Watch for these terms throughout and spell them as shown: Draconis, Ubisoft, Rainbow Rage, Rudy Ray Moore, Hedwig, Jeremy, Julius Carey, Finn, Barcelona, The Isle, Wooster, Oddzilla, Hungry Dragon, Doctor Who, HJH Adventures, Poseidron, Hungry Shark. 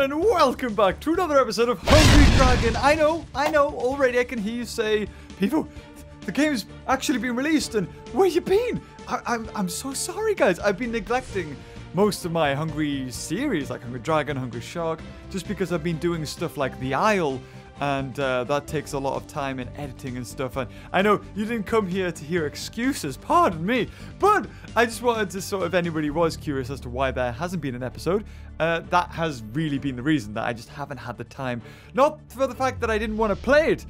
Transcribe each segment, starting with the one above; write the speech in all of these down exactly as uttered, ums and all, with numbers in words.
everyone, and welcome back to another episode of Hungry Dragon. I know, I know, already I can hear you say, people, the game's actually been released, and where you been? I, I'm, I'm so sorry, guys. I've been neglecting most of my Hungry series, like Hungry Dragon, Hungry Shark, just because I've been doing stuff like The Isle, and uh, that takes a lot of time and editing and stuff. And I know you didn't come here to hear excuses, pardon me, but I just wanted to sort of, if anybody was curious as to why there hasn't been an episode, uh, that has really been the reason, that I just haven't had the time. Not for the fact that I didn't want to play it.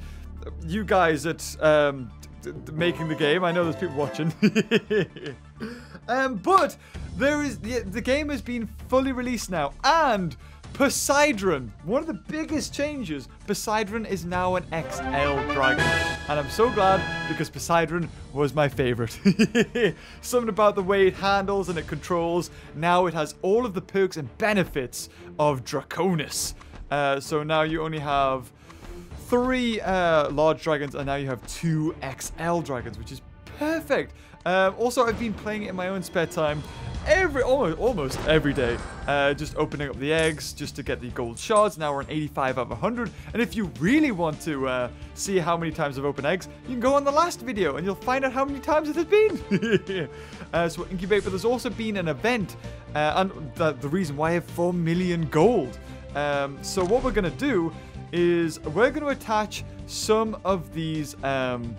You guys at um, d d making the game, I know there's people watching. um, but there is the, the game has been fully released now, and Poseidron, one of the biggest changes, Poseidron is now an X L dragon, and I'm so glad, because Poseidron was my favorite. Something about the way it handles and it controls, now it has all of the perks and benefits of Draconis. Uh, so now you only have three uh, large dragons, and now you have two X L dragons, which is perfect. Uh, also, I've been playing it in my own spare time, every almost, almost every day, uh, just opening up the eggs just to get the gold shards. Now we're on eighty-five out of one hundred, and if you really want to uh, see how many times I've opened eggs, you can go on the last video and you'll find out how many times it has been. uh, so incubate, but there's also been an event, uh, and the, the reason why I have four million gold. Um, so what we're going to do is we're going to attach some of these um,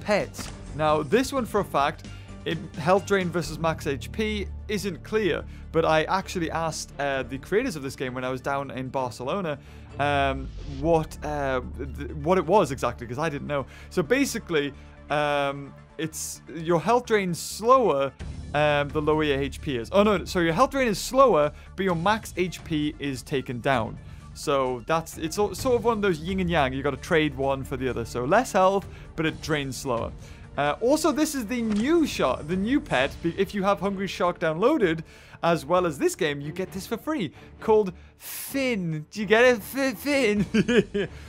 pets. Now this one for a fact, It, health drain versus max H P isn't clear, but I actually asked uh, the creators of this game when I was down in Barcelona um, what uh, what it was exactly, because I didn't know. So basically, um, it's your health drain slower um, the lower your H P is. Oh no, so your health drain is slower, but your max H P is taken down. So that's it's sort of one of those yin and yang. You got to trade one for the other. So less health, but it drains slower. Uh, also, this is the new shark, the new pet. If you have Hungry Shark downloaded, as well as this game, you get this for free, called Finn. Do you get it? F Finn,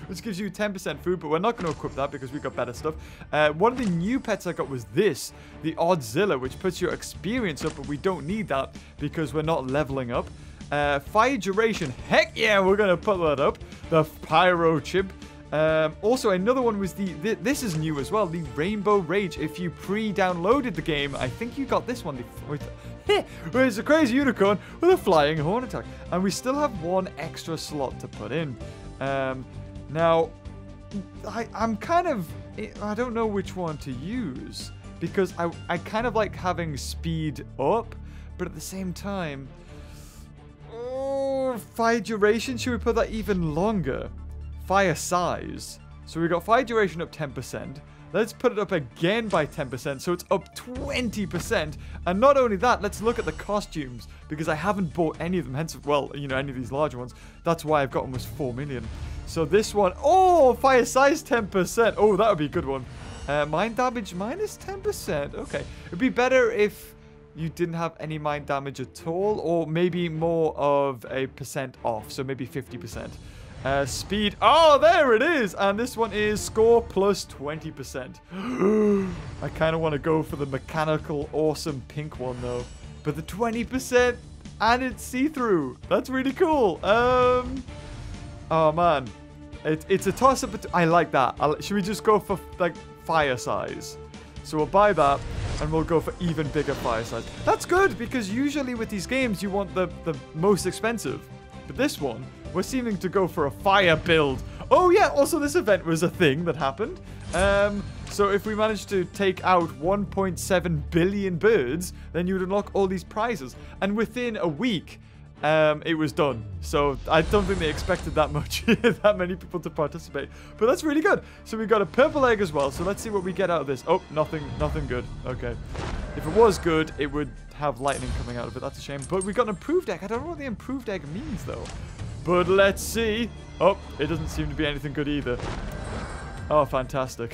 which gives you ten percent food, but we're not going to equip that because we've got better stuff. Uh, one of the new pets I got was this, the Oddzilla, which puts your experience up, but we don't need that because we're not leveling up. Uh, fire duration, heck yeah, we're going to put that up. The Pyro Chip. Um, also, another one was the, th this is new as well, the Rainbow Rage. If you pre-downloaded the game, I think you got this one. It's a crazy unicorn with a flying horn attack. And we still have one extra slot to put in. Um, now, I, I'm kind of, I don't know which one to use, because I, I kind of like having speed up, but at the same time, oh, fire duration, should we put that even longer? Fire size. So we got fire duration up ten percent. Let's put it up again by ten percent, so it's up twenty percent. And not only that, let's look at the costumes, because I haven't bought any of them, hence, well, you know, any of these larger ones. That's why I've got almost four million. So this one, oh, fire size ten percent. Oh, that would be a good one. Uh, mind damage minus ten percent. Okay. It'd be better if you didn't have any mind damage at all, or maybe more of a percent off, so maybe fifty percent. Uh, speed. Oh, there it is. And this one is score plus twenty percent. I kind of want to go for the mechanical, awesome pink one, though. But the twenty percent and it's see-through. That's really cool. Um, oh, man. It, it's a toss-up. I like that. I'll, should we just go for, like, fire size? So we'll buy that, and we'll go for even bigger fire size. That's good, because usually with these games, you want the, the most expensive. But this one, we're seeming to go for a fire build. Oh, yeah. Also, this event was a thing that happened. Um, so if we managed to take out one point seven billion birds, then you would unlock all these prizes. And within a week, um, it was done. So I don't think they expected that much, that many people to participate. But that's really good. So we got a purple egg as well. So let's see what we get out of this. Oh, nothing, nothing good. Okay. If it was good, it would have lightning coming out of it. That's a shame. But we got an improved egg. I don't know what the improved egg means, though. But let's see. Oh, it doesn't seem to be anything good either. Oh, fantastic.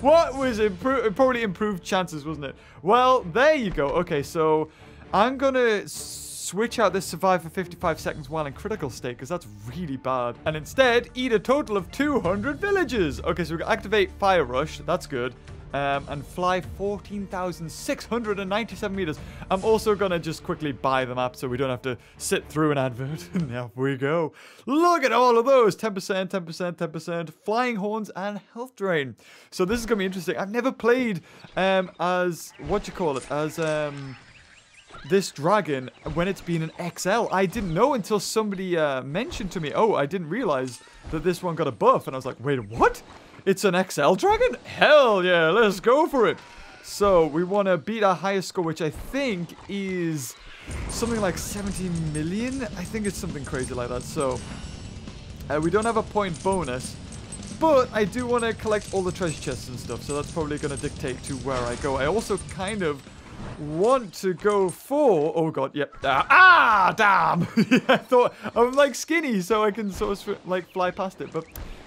What was improved? Probably improved chances, wasn't it? Well, there you go. Okay, so I'm going to switch out this survive for fifty-five seconds while in critical state, because that's really bad. And instead, eat a total of two hundred villages. Okay, so we can activate Fire Rush. That's good. um, and fly fourteen thousand six hundred ninety-seven meters. I'm also going to just quickly buy the map so we don't have to sit through an advert. And there we go. Look at all of those. ten percent, ten percent, ten percent, flying horns and health drain. So this is going to be interesting. I've never played um, as, what do you call it, as... Um, this dragon when it's been an X L. I didn't know until somebody uh, mentioned to me, oh, I didn't realize that this one got a buff. And I was like, wait, what? It's an X L dragon? Hell yeah, let's go for it. So we want to beat our highest score, which I think is something like seventy million. I think it's something crazy like that. So uh, we don't have a point bonus, but I do want to collect all the treasure chests and stuff. So that's probably going to dictate to where I go. I also kind of want to go for, oh god, yep, ah, ah damn. Yeah, I thought I'm like skinny so I can sort of like fly past it, but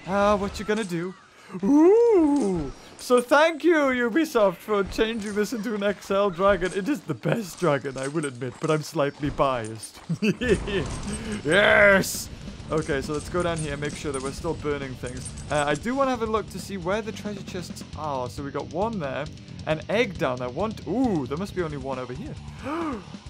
ah, uh, what you gonna do? Ooh, so thank you Ubisoft for changing this into an X L dragon. It is the best dragon, I will admit, but I'm slightly biased. Yes. Okay, so let's go down here, make sure that we're still burning things. Uh, I do want to have a look to see where the treasure chests are. So we got one there, an egg down there. One, ooh, there must be only one over here.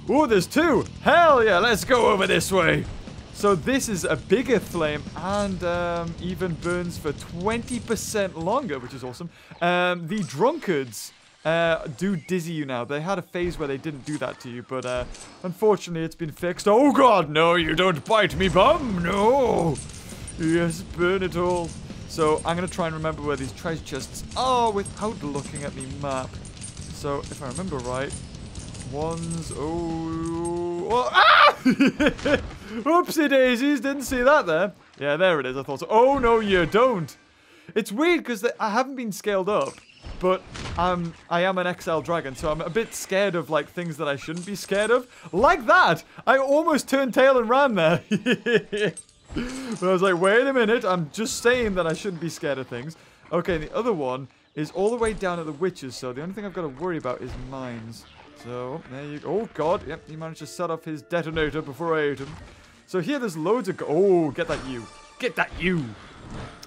Ooh, there's two. Hell yeah, let's go over this way. So this is a bigger flame and um, even burns for twenty percent longer, which is awesome. Um, the drunkards uh, do dizzy you now. They had a phase where they didn't do that to you, but uh, unfortunately it's been fixed. Oh god, no, you don't bite me, bum, no. Yes, burn it all. So I'm going to try and remember where these treasure chests are without looking at the map. So if I remember right, one's, oh, oh ah! Oopsie daisies, didn't see that there. Yeah, there it is, I thought so. Oh no, you don't. It's weird because I haven't been scaled up. But um, I am an X L dragon, so I'm a bit scared of, like, things that I shouldn't be scared of. Like that! I almost turned tail and ran there. But I was like, wait a minute, I'm just saying that I shouldn't be scared of things. Okay, the other one is all the way down at the witches, so the only thing I've got to worry about is mines. So, there you go. Oh, God. Yep, he managed to set off his detonator before I ate him. So here there's loads of... Oh, get that you. Get that you.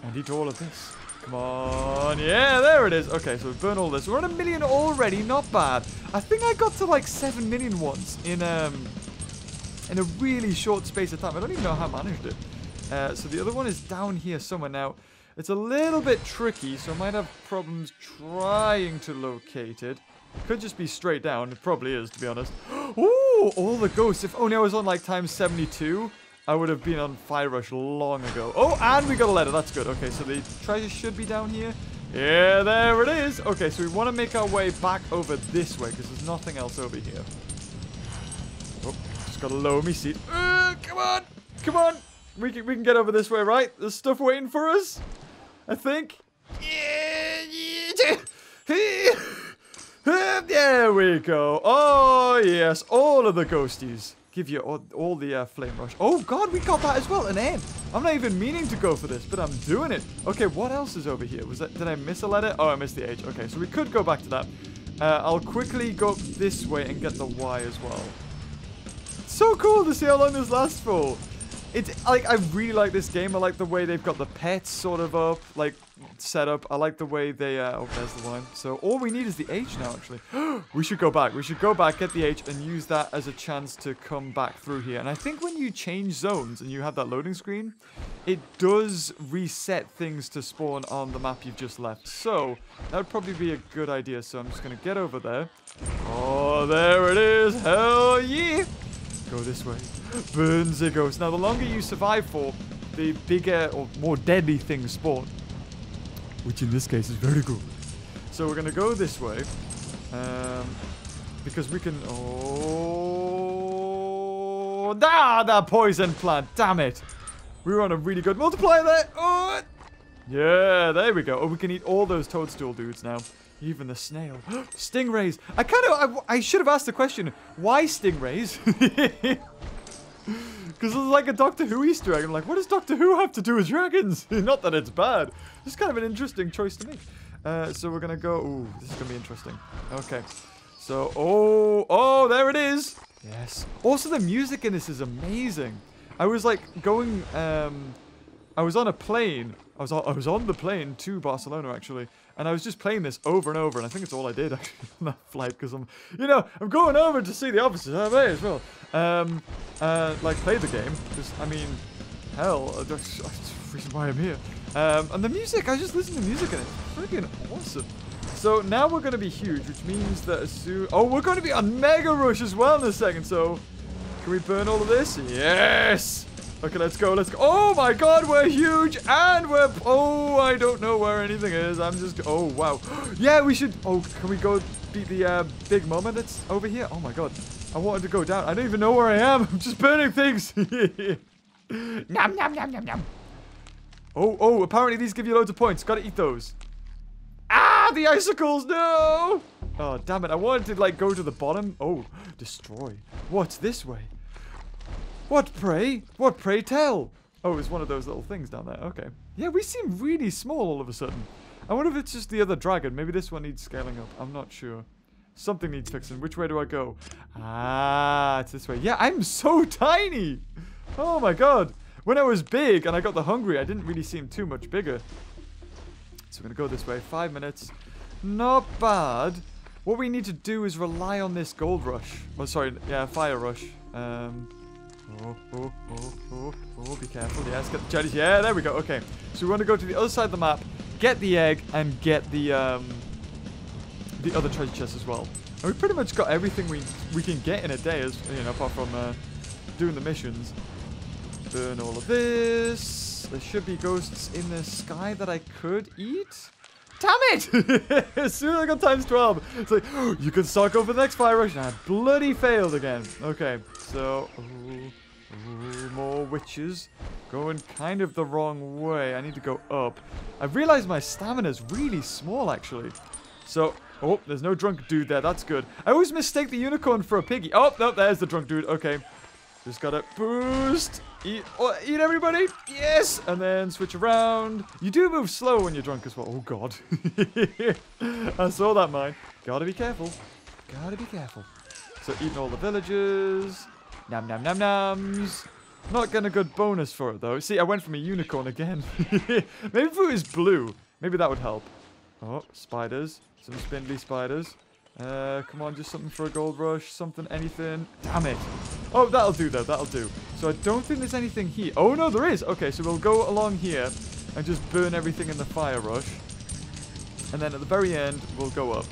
And eat all of this. Come on. Yeah, there it is. Okay, so we burn all this. We're on a million already. Not bad. I think I got to like seven million once in um in a really short space of time. I don't even know how I managed it. Uh, so the other one is down here somewhere. Now, it's a little bit tricky, so I might have problems trying to locate it. Could just be straight down. It probably is, to be honest. Ooh, all the ghosts. If only I was on like times seventy-two. I would have been on Fire Rush long ago. Oh, and we got a letter. That's good. Okay, so the treasure should be down here. Yeah, there it is. Okay, so we want to make our way back over this way because there's nothing else over here. Oh, just got to lower me seat. Uh, come on. Come on. We can, we can get over this way, right? There's stuff waiting for us, I think. There we go. Oh, yes. All of the ghosties. Give you all, all the uh, flame rush. Oh god, we got that as well, an M. I'm not even meaning to go for this, but I'm doing it. Okay, what else is over here? Was that? Did I miss a letter? Oh, I missed the H. Okay, so we could go back to that. Uh, I'll quickly go up this way and get the Y as well. It's so cool to see how long this lasts for. It's like, I really like this game. I like the way they've got the pets sort of up, like set up. I like the way they, uh, oh, there's the line. So all we need is the H now, actually. We should go back. We should go back, get the H, and use that as a chance to come back through here. And I think when you change zones and you have that loading screen, it does reset things to spawn on the map you've just left. So that would probably be a good idea. So I'm just going to get over there. Oh, there it is. Hell yeah. Go this way. Burns the ghost. Now, the longer you survive for, the bigger or more deadly things spawn. Which in this case is very good. So we're going to go this way. Um, because we can... Oh... Ah, that poison plant. Damn it. We were on a really good multiplier there. Oh, yeah, there we go. Oh, we can eat all those toadstool dudes now. Even the snail. Stingrays. I kind of... I, I should have asked the question. Why stingrays? Because it's like a Doctor Who Easter egg. I'm like, what does Doctor Who have to do with dragons? Not that it's bad. It's kind of an interesting choice to make. Uh, so we're going to go... Ooh, this is going to be interesting. Okay. So... Oh! Oh, there it is! Yes. Also, the music in this is amazing. I was like going... Um, I was on a plane. I was on, I was on the plane to Barcelona, actually. And I was just playing this over and over, and I think it's all I did actually on that flight, because I'm, you know, I'm going over to see the officers. I may as well, um, uh, like play the game, because I mean, hell, that's, that's the reason why I'm here. Um, and the music, I just listen to music, and it's freaking awesome. So now we're going to be huge, which means that as soon, oh, we're going to be on Mega Rush as well in a second. So can we burn all of this? Yes. Okay, let's go, let's go. Oh my god, we're huge and we're... Oh, I don't know where anything is. I'm just... Oh, wow. Yeah, we should... Oh, can we go beat the uh, big mama that's over here? Oh my god. I wanted to go down. I don't even know where I am. I'm just burning things. Nom, nom, nom, nom, nom. Oh, oh, apparently these give you loads of points. Gotta eat those. Ah, the icicles, no! Oh, damn it. I wanted to, like, go to the bottom. Oh, destroy. What's this way? What pray? What pray tell? Oh, it's one of those little things down there. Okay. Yeah, we seem really small all of a sudden. I wonder if it's just the other dragon. Maybe this one needs scaling up. I'm not sure. Something needs fixing. Which way do I go? Ah, it's this way. Yeah, I'm so tiny. Oh my god. When I was big and I got the hungry, I didn't really seem too much bigger. So we're going to go this way. Five minutes. Not bad. What we need to do is rely on this gold rush. Oh, sorry. Yeah, fire rush. Um... Oh, oh, oh, oh, oh, be careful. Yeah, let's get the cherries. Yeah, there we go. Okay. So we want to go to the other side of the map, get the egg, and get the um, the other treasure chest as well. And we pretty much got everything we we can get in a day, as you know, apart from uh, doing the missions. Burn all of this. There should be ghosts in the sky that I could eat. Damn it! As soon as I got times twelve, it's like, oh, you can suck over the next fire rush, and I bloody failed again. Okay, so... Ooh, ooh, more witches. Going kind of the wrong way. I need to go up. I realized my stamina's really small, actually. So... Oh, there's no drunk dude there. That's good. I always mistake the unicorn for a piggy. Oh, no, there's the drunk dude. Okay. Just gotta boost. Eat, oh, eat everybody. Yes. And then switch around. You do move slow when you're drunk as well. Oh, God. I saw that, mine. Gotta be careful. Gotta be careful. So eating all the villagers. Nam, nam, nam, nams. Not getting a good bonus for it, though. See, I went from a unicorn again. Maybe if it was blue. Maybe that would help. Oh, spiders. Some spindly spiders. Uh, come on, just something for a gold rush. Something, anything. Damn it. Oh, that'll do, though. That'll do. So I don't think there's anything here. Oh, no, there is. Okay, so we'll go along here and just burn everything in the fire rush. And then at the very end, we'll go up.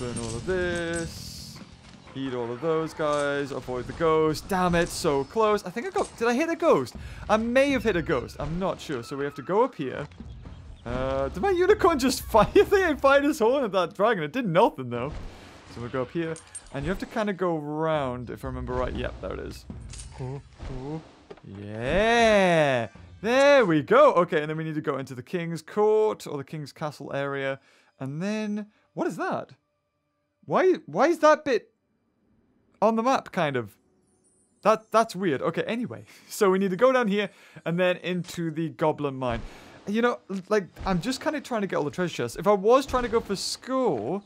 We'll burn all of this. Eat all of those guys. Avoid the ghost. Damn it, so close. I think I got... Did I hit a ghost? I may have hit a ghost. I'm not sure. So we have to go up here. Uh, did my unicorn just fire? I think I fired his horn at that dragon. It did nothing, though. So we'll go up here. And you have to kind of go round, if I remember right. Yep, there it is. Oh, oh. Yeah! There we go! Okay, and then we need to go into the king's court, or the king's castle area. And then... What is that? Why Why is that bit on the map, kind of? That That's weird. Okay, anyway. So we need to go down here, and then into the goblin mine. You know, like, I'm just kind of trying to get all the treasure chests. If I was trying to go for score...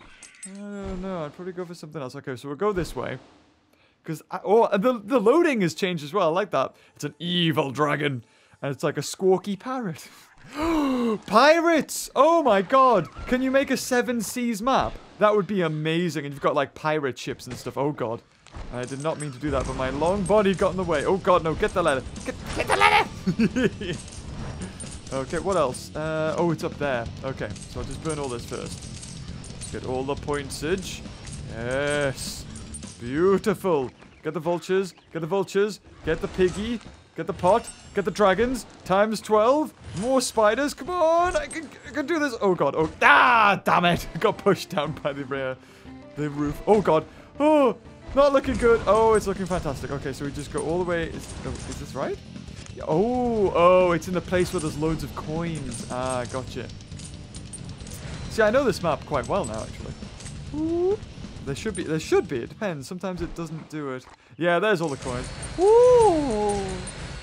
Uh, no, I'd probably go for something else. Okay, so we'll go this way. Because, oh, the, the loading has changed as well. I like that. It's an evil dragon. And it's like a squawky parrot. Pirates! Oh my god! Can you make a seven seas map? That would be amazing. And you've got, like, pirate ships and stuff. Oh god. I did not mean to do that, but my long body got in the way. Oh god, no. Get the ladder. Get, get the ladder! Okay, what else? Uh, oh, it's up there. Okay, so I'll just burn all this first. Get all the pointsage. Yes. Beautiful. Get the vultures. Get the vultures. Get the piggy. Get the pot. Get the dragons. Times twelve. More spiders. Come on. I can, I can do this. Oh, God. Oh, ah, damn it. Got pushed down by the, uh, the roof. Oh, God. Oh, not looking good. Oh, it's looking fantastic. Okay, so we just go all the way. Is, oh, is this right? Oh, oh, it's in the place where there's loads of coins. Ah, gotcha. See, I know this map quite well now, actually. Ooh. There should be, there should be, it depends. Sometimes it doesn't do it. Yeah, there's all the coins. Ooh,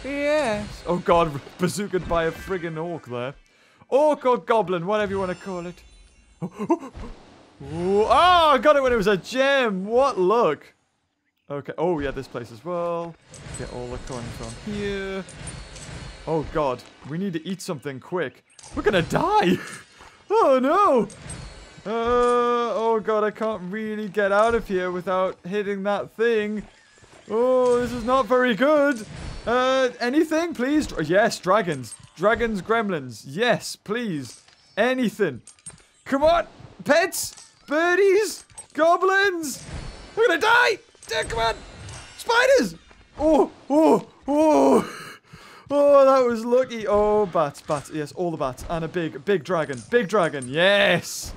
yes. Oh god, bazookaed by a friggin' orc there. Orc or goblin, whatever you want to call it. Oh, oh, oh. Oh, I got it when it was a gem. What luck. Okay, oh yeah, this place as well. Get all the coins from here. Oh god, we need to eat something quick. We're gonna die. Oh no! Uh, oh god, I can't really get out of here without hitting that thing. Oh, this is not very good. Uh, anything, please? Yes, dragons. Dragons, gremlins. Yes, please. Anything. Come on! Pets! Birdies! Goblins! We're gonna die! Yeah, come on! Spiders! Oh! Oh! Oh! Oh, that was lucky. Oh, bats, bats. Yes, all the bats. And a big, big dragon. Big dragon. Yes!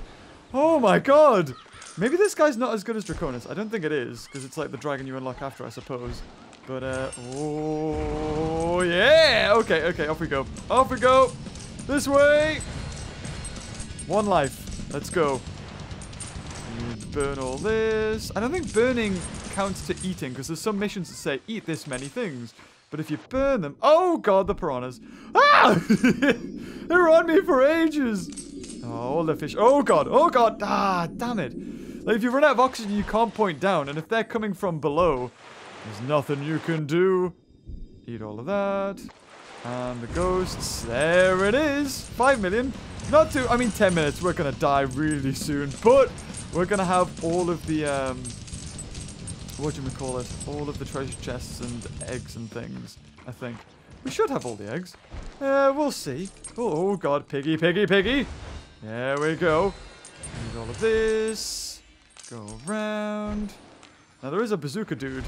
Oh my god! Maybe this guy's not as good as Draconis. I don't think it is, because it's like the dragon you unlock after, I suppose. But, uh, oh, yeah! Okay, okay, off we go. Off we go! This way! One life. Let's go. Burn all this. I don't think burning counts to eating, because there's some missions that say, eat this many things. But if you burn them... Oh, God, the piranhas. Ah! They were on me for ages. Oh, all the fish. Oh, God. Oh, God. Ah, damn it. Like, if you run out of oxygen, you can't point down. And if they're coming from below, there's nothing you can do. Eat all of that. And the ghosts. There it is. Five million. Not two. I mean, ten minutes. We're going to die really soon. But... we're going to have all of the, um, what do we call it? All of the treasure chests and eggs and things, I think. We should have all the eggs. Uh, we'll see. Oh, God. Piggy, piggy, piggy. There we go. Need all of this. Go around. Now, there is a bazooka dude.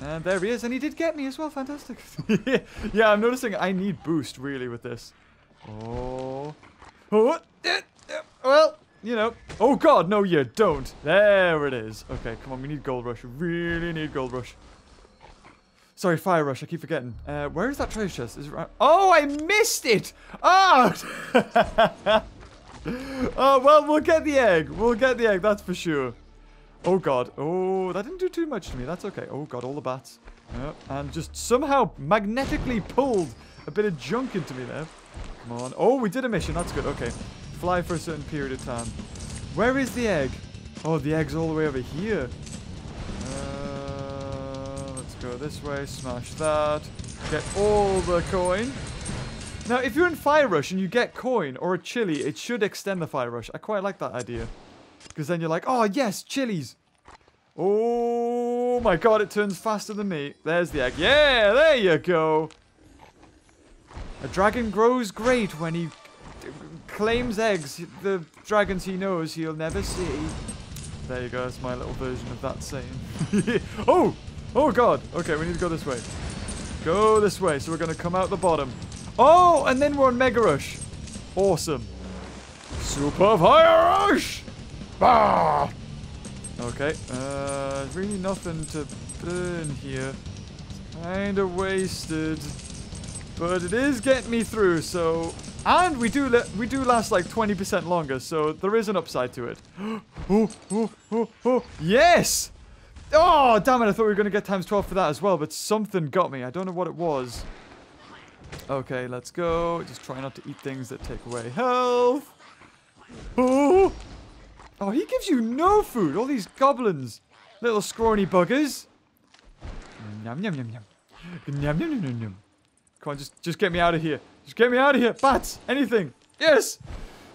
And there he is. And he did get me as well. Fantastic. Yeah, I'm noticing I need boost, really, with this. Oh. Oh. Well. You know. Oh, God, no, you don't. There it is. Okay, come on, we need Gold Rush. Really need Gold Rush. Sorry, Fire Rush, I keep forgetting. Uh, where is that treasure chest? Is it right? Oh, I missed it! Oh! Oh, well, we'll get the egg. We'll get the egg, that's for sure. Oh, God. Oh, that didn't do too much to me. That's okay. Oh, God, all the bats. Yep. And just somehow magnetically pulled a bit of junk into me there. Come on. Oh, we did a mission. That's good. Okay. Fly for a certain period of time. Where is the egg? Oh, the egg's all the way over here. Uh, let's go this way. Smash that. Get all the coin. Now, if you're in Fire Rush and you get coin or a chili, it should extend the Fire Rush. I quite like that idea. Because then you're like, oh, yes, chilies. Oh, my God, it turns faster than me. There's the egg. Yeah, there you go. A dragon grows great when he... claims eggs, the dragons he knows he'll never see. There you go, that's my little version of that saying. Oh! Oh, God! Okay, we need to go this way. Go this way, so we're going to come out the bottom. Oh, and then we're on Mega Rush. Awesome. Super Fire Rush! Bah! Okay, uh, really nothing to burn here. Kind of wasted. But it is getting me through, so... and we do we do last like twenty percent longer, so there is an upside to it. Oh, oh, oh, oh. Yes! Oh, damn it, I thought we were going to get times twelve for that as well, but something got me. I don't know what it was. Okay, let's go. Just try not to eat things that take away health. Oh, oh he gives you no food. All these goblins. Little scrawny buggers. Yum, yum, yum, yum. Yum, yum, yum, yum, yum. Come on, just, just get me out of here. Just get me out of here. Bats! Anything. Yes!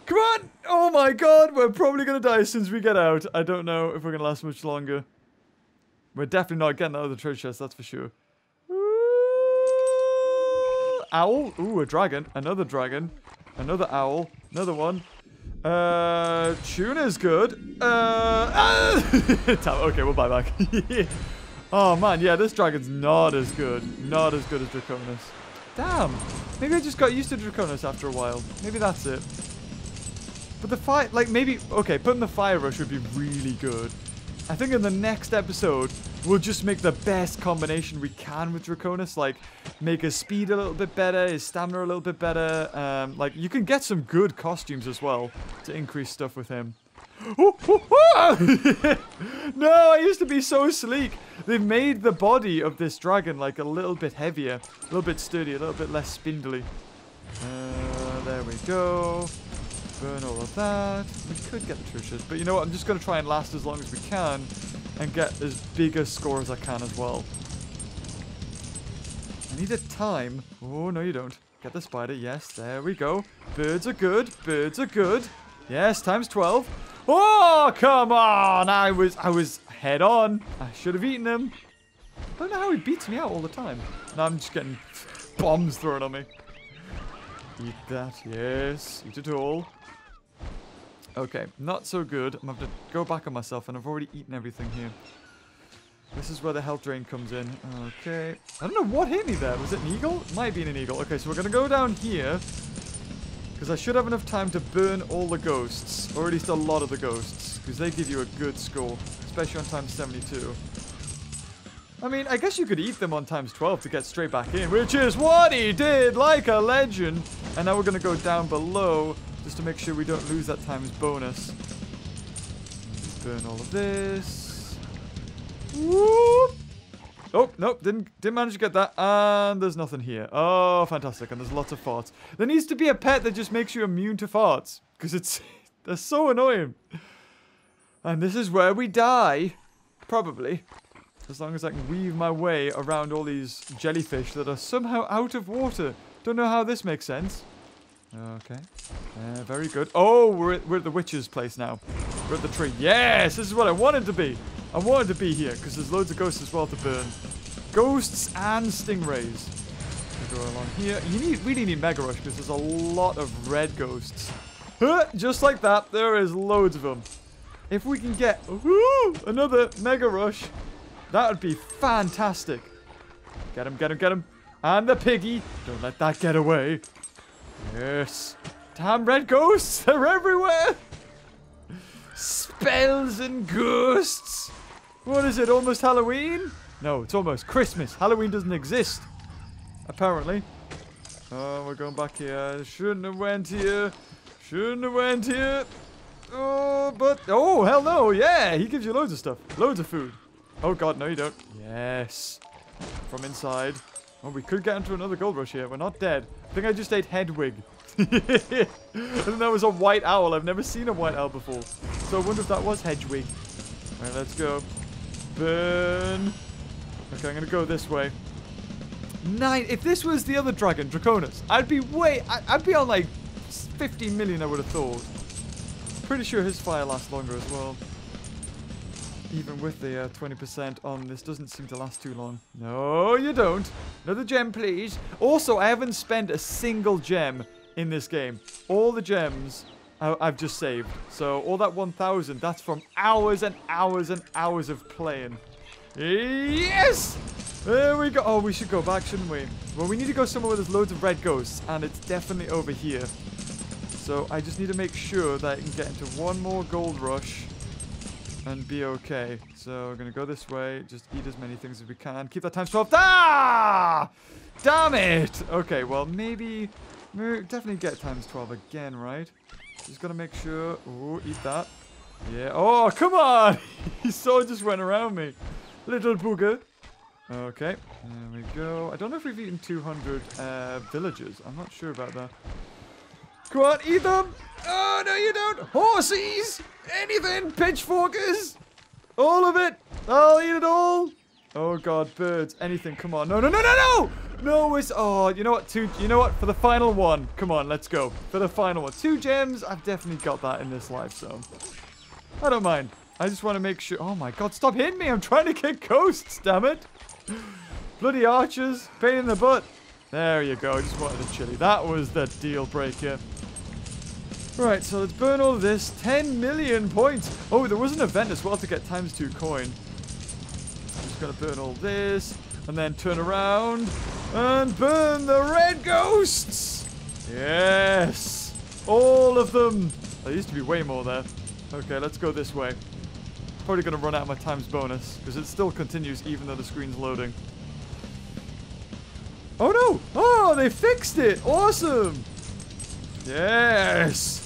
Come on! Oh my god, we're probably going to die as soon as we get out. I don't know if we're going to last much longer. We're definitely not getting out of the treasure chest, that's for sure. Ooh, owl. Ooh, a dragon. Another dragon. Another owl. Another one. Uh, tuna's good. Uh, ah! Okay, we'll buy back. Oh man, yeah, this dragon's not as good. Not as good as Draconis. Damn. Maybe I just got used to Draconis after a while. Maybe that's it. But the fire... like, maybe... okay, putting the Fire Rush would be really good. I think in the next episode, we'll just make the best combination we can with Draconis. Like, make his speed a little bit better, his stamina a little bit better. Um, like, you can get some good costumes as well to increase stuff with him. Ooh, ooh, ooh! No, I used to be so sleek. They've made the body of this dragon like a little bit heavier, a little bit sturdy, a little bit less spindly. Uh, there we go. Burn all of that. We could get the treasures, but you know what? I'm just going to try and last as long as we can and get as big a score as I can as well. I need a time. Oh, no, you don't. Get the spider. Yes, there we go. Birds are good. Birds are good. Yes, times twelve. Oh, come on. I was I was head on. I should have eaten him. I don't know how he beats me out all the time. Now I'm just getting bombs thrown on me. Eat that. Yes. Eat it all. Okay. Not so good. I'm going to have to go back on myself, and I've already eaten everything here. This is where the health drain comes in. Okay. I don't know what hit me there. Was it an eagle? It might be an eagle. Okay, so we're going to go down here, because I should have enough time to burn all the ghosts. Or at least a lot of the ghosts. Because they give you a good score. Especially on times seventy-two. I mean, I guess you could eat them on times twelve to get straight back in. Which is what he did, like a legend. And now we're going to go down below, just to make sure we don't lose that times bonus. Burn all of this. Whoop. Oh, nope, didn't, didn't manage to get that. And there's nothing here. Oh, fantastic. And there's lots of farts. There needs to be a pet that just makes you immune to farts. Because it's they're so annoying. And this is where we die. Probably. As long as I can weave my way around all these jellyfish that are somehow out of water. Don't know how this makes sense. Okay. Uh, very good. Oh, we're at, we're at the witch's place now. We're at the tree. Yes, this is what I wanted to be. I wanted to be here, because there's loads of ghosts as well to burn. Ghosts and stingrays. We'll go along here. You need, really need Mega Rush, because there's a lot of red ghosts. Huh, just like that, there is loads of them. If we can get woo, another Mega Rush, that would be fantastic. Get him, get him, get him. And the piggy. Don't let that get away. Yes. Damn red ghosts, they're everywhere. Spells and ghosts. What is it, almost Halloween? No, it's almost Christmas. Halloween doesn't exist, apparently. Oh, we're going back here. Shouldn't have went here. Shouldn't have went here. Oh, but... Oh, hell no. Yeah, he gives you loads of stuff. Loads of food. Oh, God, no, you don't. Yes. From inside. Oh, we could get into another gold rush here. We're not dead. I think I just ate Hedwig. And that was a white owl. I've never seen a white owl before. So I wonder if that was Hedwig. Alright, let's go. Burn. Okay, I'm going to go this way. Nine. If this was the other dragon, Draconis, I'd be way... I, I'd be on like fifty million, I would have thought. Pretty sure his fire lasts longer as well. Even with the uh, twenty percent on, this doesn't seem to last too long. No, you don't. Another gem, please. Also, I haven't spent a single gem in this game. All the gems I I've just saved. So all that one thousand, that's from hours and hours and hours of playing. Yes! There we go. Oh, we should go back, shouldn't we? Well, we need to go somewhere where there's loads of red ghosts, and it's definitely over here. So I just need to make sure that I can get into one more gold rush and be okay. So we're going to go this way. Just eat as many things as we can. Keep that times twelve. Ah! Damn it! Okay, well, maybe... maybe definitely get times twelve again, right? Just got to make sure... Oh, eat that. Yeah. Oh, come on! He so just went around me. Little booger. Okay. There we go. I don't know if we've eaten two hundred uh, villagers. I'm not sure about that. Come on, eat them! Oh, no you don't! Horses! Anything! Pitchforkers! All of it! I'll eat it all! Oh god, birds, anything, come on. No, no, no, no, no! No, it's... Oh, you know what, two... You know what, for the final one. Come on, let's go. For the final one. Two gems, I've definitely got that in this life, so... I don't mind. I just want to make sure... Oh my god, stop hitting me! I'm trying to get ghosts, damn it! Bloody archers, pain in the butt. There you go, I just wanted a chili. That was the deal breaker. Right, so let's burn all this. ten million points. Oh, there was an event as well to get times two coin. I'm just going to burn all this. And then turn around. And burn the red ghosts. Yes. All of them. There used to be way more there. Okay, let's go this way. Probably going to run out of my times bonus, because it still continues even though the screen's loading. Oh, no. Oh, they fixed it. Awesome. Yes!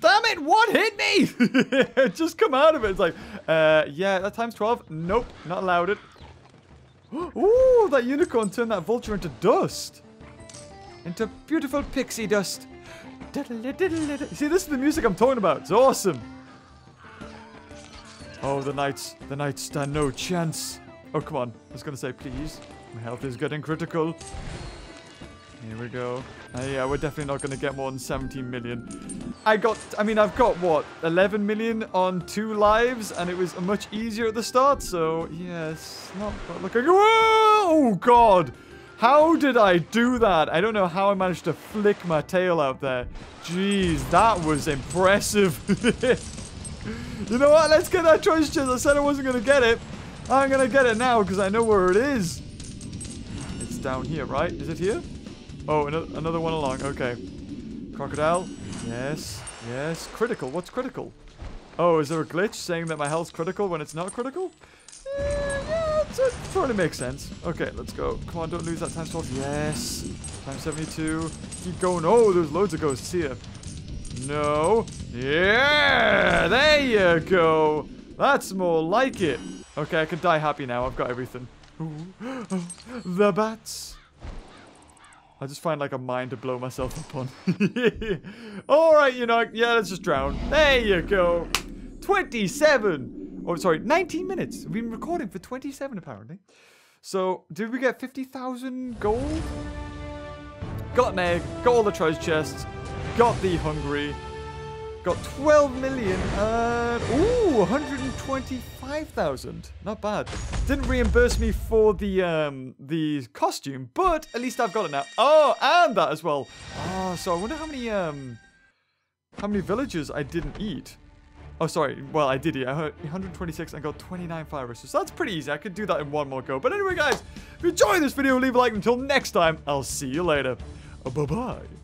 Damn it! What hit me? Just come out of it. It's like, uh, yeah, that times twelve. Nope, not allowed it. Ooh, that unicorn turned that vulture into dust. Into beautiful pixie dust. See, this is the music I'm talking about. It's awesome. Oh, the knights. The knights stand no chance. Oh, come on. I was going to say, please. My health is getting critical. Here we go. Uh, yeah, we're definitely not going to get more than seventeen million. I got, I mean, I've got, what, eleven million on two lives, and it was much easier at the start, so, yes, yeah, not but looking... Whoa! Oh, God! How did I do that? I don't know how I managed to flick my tail out there. Jeez, that was impressive. You know what? Let's get that choice chest. I said I wasn't going to get it. I'm going to get it now, because I know where it is. It's down here, right? Is it here? Oh, another one along. Okay. Crocodile. Yes. Yes. Critical. What's critical? Oh, is there a glitch saying that my health's critical when it's not critical? Eh, yeah, it probably makes sense. Okay, let's go. Come on, don't lose that times twelve. Yes. times seventy-two. Keep going. Oh, there's loads of ghosts here. No. Yeah! There you go. That's more like it. Okay, I can die happy now. I've got everything. Ooh. The bats. I'll just find, like, a mine to blow myself up on. All right, you know, yeah, let's just drown. There you go. twenty-seven. Oh, sorry, nineteen minutes. We've been recording for twenty-seven, apparently. So, did we get fifty thousand gold? Got an egg. Got all the treasure chests. Got the hungry. Got twelve million. And, ooh, one hundred twenty-five thousand. Not bad. Didn't reimburse me for the um, the costume, but at least I've got it now. Oh, and that as well. Oh, so I wonder how many um, how many villagers I didn't eat. Oh, sorry. Well, I did eat. I heard one hundred twenty-six and got twenty-nine fire resistance. So that's pretty easy. I could do that in one more go. But anyway, guys, if you enjoyed this video, leave a like. Until next time, I'll see you later. Bye-bye.